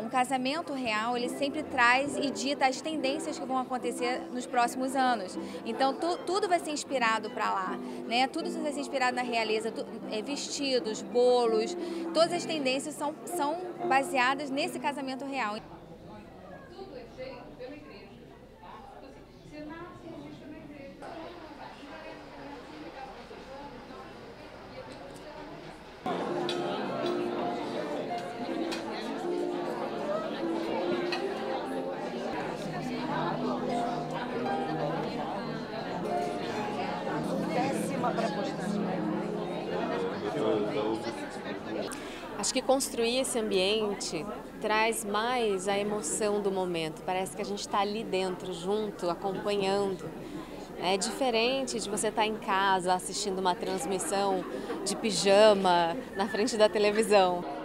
Um casamento real, ele sempre traz e dita as tendências que vão acontecer nos próximos anos. Então, tudo vai ser inspirado para lá, né? Tudo vai ser inspirado na realeza, vestidos, bolos, todas as tendências são baseadas nesse casamento real. Tudo é feito pela igreja. Você nasce e registra na igreja. Acho que construir esse ambiente traz mais a emoção do momento. Parece que a gente está ali dentro, junto, acompanhando. É diferente de você estar em casa assistindo uma transmissão de pijama na frente da televisão.